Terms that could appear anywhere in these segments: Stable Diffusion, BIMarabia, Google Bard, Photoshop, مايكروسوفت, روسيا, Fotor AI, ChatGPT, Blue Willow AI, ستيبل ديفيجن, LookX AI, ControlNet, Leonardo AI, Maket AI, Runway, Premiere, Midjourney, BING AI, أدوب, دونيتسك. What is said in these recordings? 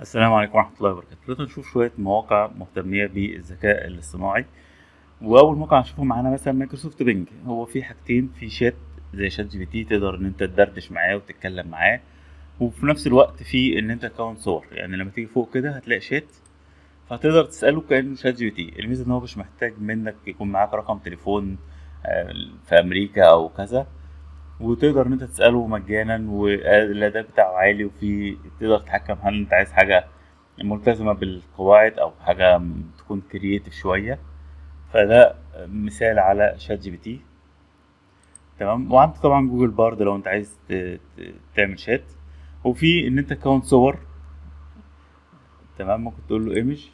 السلام عليكم ورحمة الله وبركاته. خلينا نشوف شوية مواقع مهتمية بالذكاء الاصطناعي، وأول موقع هنشوفه معانا مثلا مايكروسوفت بينج. هو في حاجتين، في شات زي شات جي بي تي تقدر إن أنت تدردش معاه وتتكلم معاه، وفي نفس الوقت في إن أنت تكون صور. يعني لما تيجي فوق كده هتلاقي شات، فهتقدر تسأله كأنه شات جي بي تي. الميزة إن هو مش محتاج منك يكون معاك رقم تليفون في أمريكا أو كذا، وتقدر ان انت تساله مجانا، والاداء بتاعه عالي، وفي تقدر تتحكم هل انت عايز حاجه ملتزمه بالقواعد او حاجه تكون كرييتيف شويه. فده مثال على شات جي بي تي، تمام. وعندك طبعا جوجل بارد لو انت عايز تعمل شات، وفي ان انت تكون صور، تمام. ممكن تقول له ايمج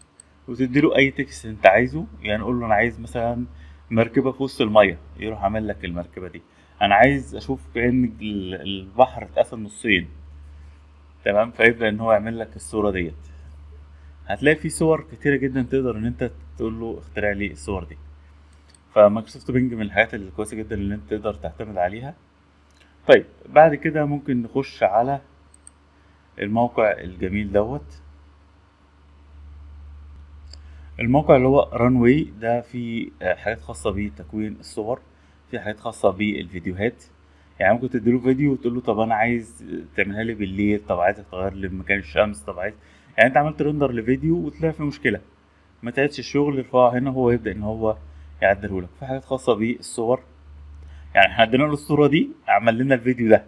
وتديله اي تكست انت عايزه. يعني قول له انا عايز مثلا مركبه في وسط الميه، يروح عامل لك المركبه دي. انا عايز اشوف كأن البحر اتقسم نصين، تمام. فيبدأ ان هو يعمل لك الصورة ديت. هتلاقي في صور كتيرة جدا تقدر ان انت تقول له اخترع لي الصور دي. فمايكروسوفت بينج من الحاجات الكويسة جدا اللي انت تقدر تعتمد عليها. طيب بعد كده ممكن نخش على الموقع الجميل دوت، الموقع اللي هو رانواي. ده فيه حاجات خاصة بتكوين الصور، في حاجات خاصة بالفيديوهات. يعني ممكن تديله فيديو وتقول له طب أنا عايز تعملها لي بالليل، طب عايزك تغير لي مكان الشمس، طب عايز، يعني أنت عملت رندر لفيديو وطلع في مشكلة، ما تعيدش الشغل، ارفعه هنا هو يبدأ إن هو يعدله لك. في حاجات خاصة بالصور، يعني إحنا ادينا له الصورة دي عمل لنا الفيديو ده،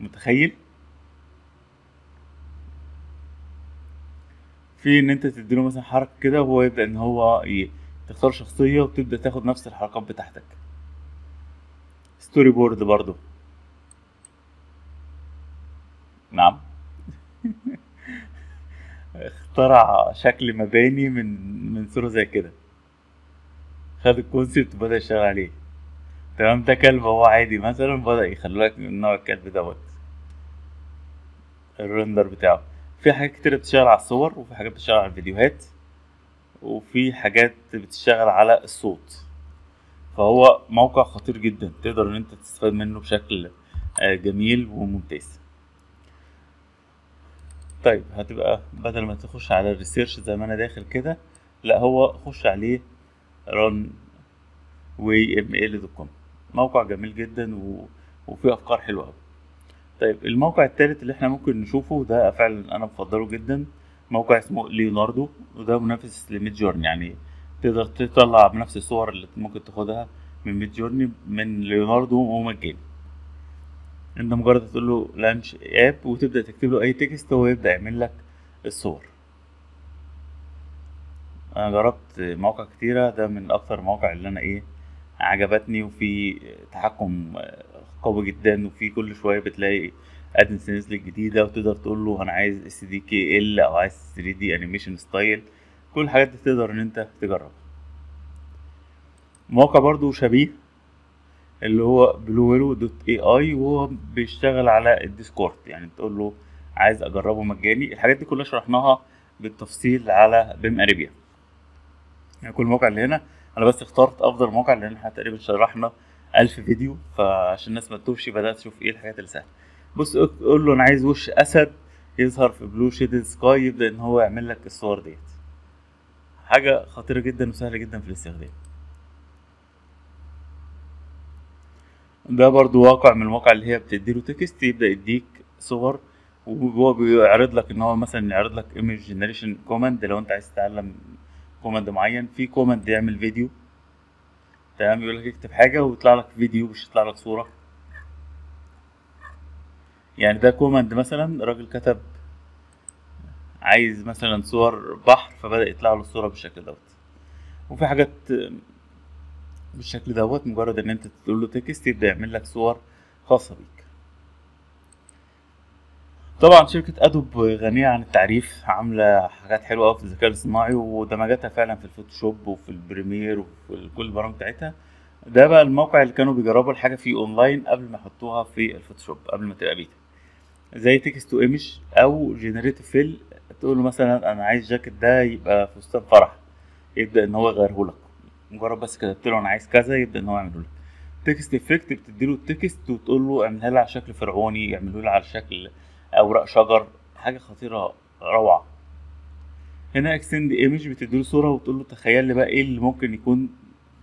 متخيل؟ في إن أنت تديله مثلا حركة كده وهو يبدأ إن هو تختار شخصية وتبدأ تاخد نفس الحركات بتاعتك. ستوري بورد برضو، نعم. اخترع شكل مباني من صورة زي كده، خد الكونسيبت وبدأ يشتغل عليه، تمام. ده كلب هو عادي مثلا، بدأ يخلي لك نوع الكلب دوت الرندر بتاعه. في حاجات كتير بتشتغل على الصور، وفي حاجات بتشتغل على الفيديوهات، وفي حاجات بتشتغل على الصوت. فهو موقع خطير جدا تقدر ان انت تستفاد منه بشكل جميل وممتاز. طيب هتبقى بدل ما تخش على الريسيرش زي ما انا داخل كده، لا هو خش عليه runway.com، موقع جميل جدا وفيه افكار حلوه قوي. طيب الموقع الثالث اللي احنا ممكن نشوفه ده فعلا انا بفضله جدا، موقع اسمه ليوناردو، وده منافس لميدجورني. يعني تقدر تطلع بنفس الصور اللي ممكن تاخدها من ميدجورني من ليوناردو ومجاني. انت مجرد تقول له لانش اب وتبدا تكتب له اي تكست هو يبدا يعمل لك الصور. انا جربت مواقع كتيره، ده من اكتر المواقع اللي انا عجبتني، وفي تحكم قوي جدا، وفي كل شويه بتلاقي ادنس نزلت جديده، وتقدر تقول له انا عايز اس دي كي ال او عايز 3 دي انيميشن ستايل. كل الحاجات دي تقدر ان انت تجربها. موقع برضو شبيه اللي هو بلو ويلو .ai، وهو بيشتغل على الديسكورد. يعني تقول له عايز اجربه مجاني. الحاجات دي كلها شرحناها بالتفصيل على BIMarabia. يعني كل موقع اللي هنا انا بس اخترت افضل موقع، لان احنا تقريبا شرحنا 1000 فيديو، فعشان الناس ما تتوهش بدات تشوف الحاجات اللي سهله. بص قول له انا عايز وش اسد يظهر في بلو شيد سكاي، يبدا ان هو يعمل لك الصور ديت. حاجة خطيرة جدا وسهلة جدا في الاستخدام. ده برضو واقع من المواقع اللي هي بتديله تكست يبدأ يديك صور، وهو بيعرض لك ان هو مثلا يعرض لك ايمج جنريشن كوماند لو انت عايز تتعلم كوماند معين. في كوماند يعمل فيديو، تمام، يقول لك اكتب حاجة ويطلع لك فيديو مش يطلع لك صورة. يعني ده كوماند مثلا راجل كتب عايز مثلا صور بحر، فبدأ يطلع له الصورة بالشكل دوت. وفي حاجات بالشكل دوت مجرد ان انت تقول له تكست يبدأ يعمل لك صور خاصة بيك. طبعا شركة ادوب غنية عن التعريف، عاملة حاجات حلوة اوي في الذكاء الاصطناعي، ودمجتها فعلا في الفوتوشوب وفي البريمير وفي كل البرامج بتاعتها. ده بقى الموقع اللي كانوا بيجربوا الحاجة فيه اونلاين قبل ما يحطوها في الفوتوشوب، قبل ما تبقى بيتا، زي تكست تو ايمج او جنريت فيل. تقول له مثلا انا عايز جاكيت ده يبقى فستان فرح، يبدا ان هو يغيره لك. مجرد بس كتبت له انا عايز كذا يبدا ان هو يعمله لك. تكست افكت بتدي له التكست وتقول له اعملها لي على شكل فرعوني، يعمله لي على شكل اوراق شجر. حاجه خطيره روعه. هنا اكستند ايمج بتديله صوره وتقول له تخيل لي بقى ايه اللي ممكن يكون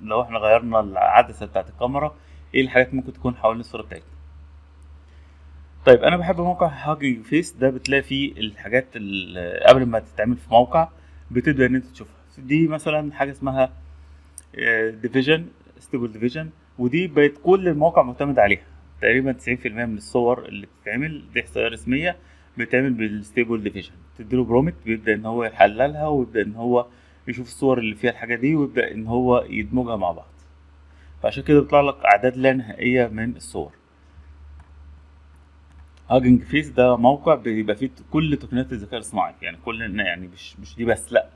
لو احنا غيرنا العدسه بتاعت الكاميرا، ايه الحاجات ممكن تكون حوالين الصوره بتاعتنا. طيب انا بحب موقع هاجينج فيس ده، بتلاقي فيه الحاجات اللي قبل ما تتعمل في موقع بتبدا ان انت تشوفها. دي مثلا حاجه اسمها ديفيجن، ستيبل ديفيجن، ودي بقت كل المواقع معتمد عليها تقريبا 90% من الصور اللي بتتعمل دي احصائيه رسميه بتتعمل بالستيبل ديفيجن. تديله برومت بيبدا ان هو يحللها ويبدا ان هو يشوف الصور اللي فيها الحاجه دي ويبدا ان هو يدمجها مع بعض، فعشان كده بيطلع لك اعداد لا نهائيه من الصور. هاجينج فيس ده موقع بيبقى فيه كل تقنيات الذكاء الاصطناعي، يعني كل مش دي بس، لا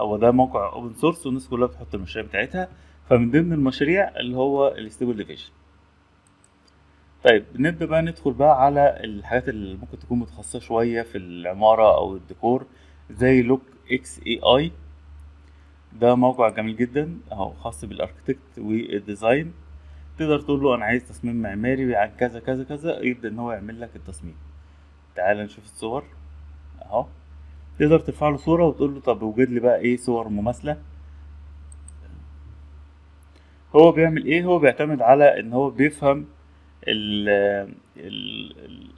هو ده موقع اوبن سورس والناس كلها بتحط المشاريع بتاعتها، فمن ضمن المشاريع اللي هو الستيبل ديفيجن. طيب نبدا بقى ندخل بقى على الحاجات اللي ممكن تكون متخصصه شويه في العماره او الديكور، زي لوك اكس اي اي. ده موقع جميل جدا اهو، خاص بالاركتكت والديزاين. تقدر تقول له انا عايز تصميم معماري عن كذا كذا كذا، يبدا ان هو يعمل لك التصميم. تعال نشوف الصور اهو، تقدر ترفع له صوره وتقول له طب وجد لي بقى ايه صور مماثله. هو بيعمل ايه؟ هو بيعتمد على ان هو بيفهم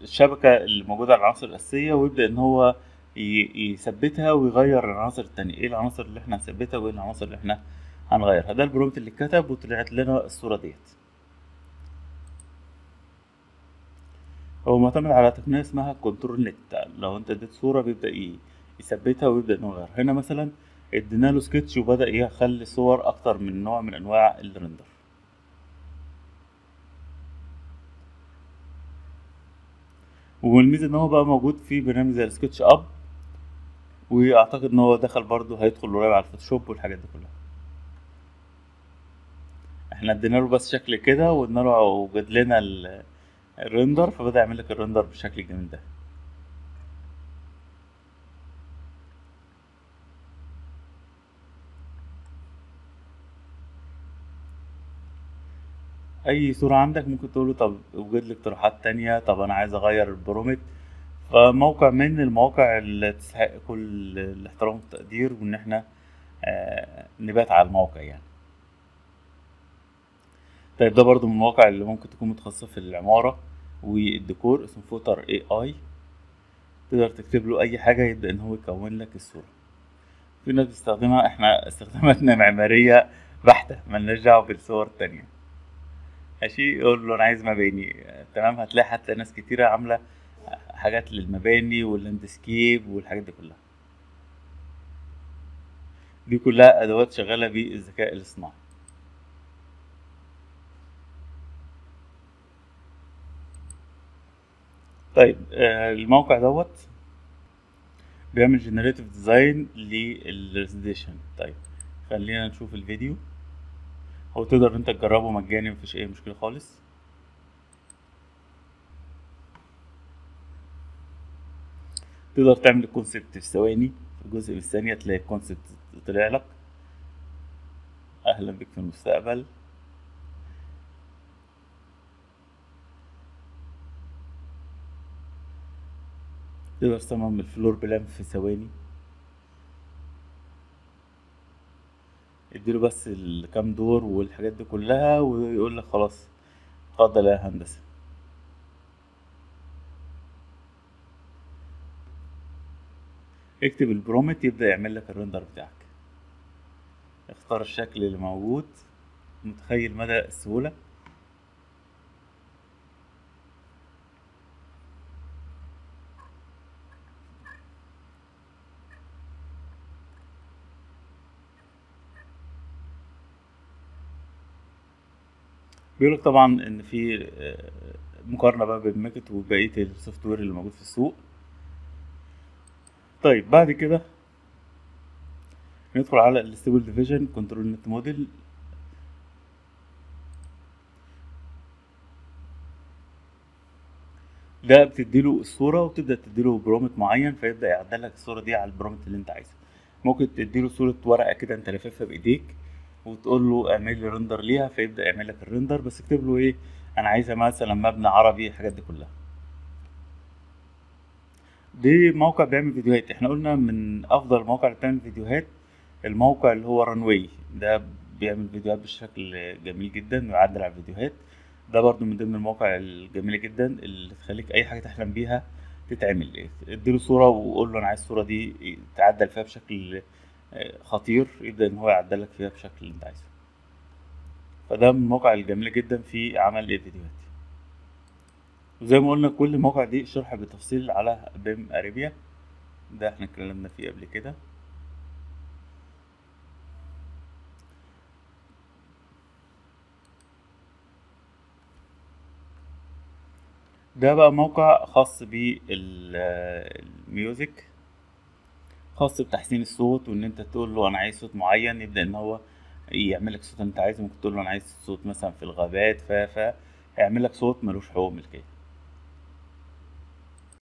الشبكه اللي موجوده على العناصر الاساسيه ويبدا ان هو يثبتها ويغير العناصر التانية. ايه العناصر اللي احنا هنثبتها وايه العناصر اللي احنا هنغيرها؟ ده البرومت اللي اتكتب وطلعت لنا الصوره ديت. هو معتمد على تقنيه اسمها كنترول نت، لو انت اديت صوره بيبدا يثبتها ويبدا انه يغير. هنا مثلا ادينا له سكتش وبدا يخلي صور اكتر من نوع من انواع الرندر. والميزه ان هو بقى موجود في برنامج زي السكتش اب، واعتقد ان هو دخل برضه هيدخل قريب على الفوتوشوب والحاجات دي كلها. احنا ادينا له بس شكل كده وقلنا له وجد لنا الرندر، فبدأ يعمل لك الرندر بالشكل الجميل ده. اي صورة عندك ممكن تقول له طب وجد لي اقتراحات تانية، طب انا عايز اغير البرومت. فموقع من المواقع اللي تستحق كل الاحترام والتقدير وان احنا نبات على الموقع يعني. طيب ده برضو من المواقع اللي ممكن تكون متخصصة في العمارة والديكور، اسمه فوتر اي اي. تقدر تكتب له اي حاجة يبدأ ان هو يكون لك الصورة. في ناس بتستخدمها، احنا استخداماتنا معمارية بحتة ملناش دعوة بالصور التانية. ماشي، يقول له انا عايز مباني، تمام. هتلاقي حتى ناس كتيرة عاملة حاجات للمباني واللاندسكيب والحاجات دي كلها. دي كلها ادوات شغالة بالذكاء الاصطناعي. طيب الموقع دوت بيعمل جنريتيف ديزاين للريزيديشن. طيب خلينا نشوف الفيديو، هو تقدر انت تجربه مجاني مفيش اي مشكلة خالص. تقدر تعمل الكونسبت في ثواني، في جزء من الثانية تلاقي الكونسبت طلع لك. اهلا بك في المستقبل. تقدر تصمم الفلور بلان في ثواني. اديله بس الكام دور والحاجات دي كلها ويقول لك خلاص اتفضل يا هندسة. اكتب البرومت يبدأ يعمل لك الرندر بتاعك. اختار الشكل اللي موجود، متخيل مدى السهولة. بيقولك طبعا ان في مقارنه بقى بين ماكت وبقيه السوفت وير اللي موجود في السوق. طيب بعد كده ندخل على الستيبل ديفيجن كنترول نت موديل. ده بتديله الصوره وتبدا تديله برومت معين فيبدا يعدل لك الصوره دي على البرومت اللي انت عايزه. ممكن تديله صوره ورقه كده انت لاففها بايديك وتقول له اعمل لي رندر ليها، فيبدا يعمل لك الرندر. بس اكتب له ايه انا عايزها، مثلا مبنى عربي، الحاجات دي كلها. دي موقع بيعمل فيديوهات. احنا قلنا من افضل المواقع اللي بتعمل فيديوهات الموقع اللي هو رانواي، ده بيعمل فيديوهات بشكل جميل جدا ويعدل على الفيديوهات. ده برضو من ضمن المواقع الجميله جدا اللي تخليك اي حاجه تحلم بيها تتعمل. اديله صوره وقول له انا عايز الصوره دي تعدل فيها بشكل خطير، يبدا ان هو يعدل لك فيها بشكل اللي انت عايزه. فده من المواقع الجميله جدا في عمل الفيديوهات. وزي ما قلنا كل المواقع دي شرح بالتفصيل على بيم اريبيا، ده احنا اتكلمنا فيه قبل كده. ده بقى موقع خاص بالميوزك، خاص بتحسين الصوت، وان انت تقول له انا عايز صوت معين يبدا ان هو يعمل لك صوت انت عايزه. ممكن تقول له انا عايز صوت مثلا في الغابات، ف هيعمل لك صوت ملوش حقوق ملكيه.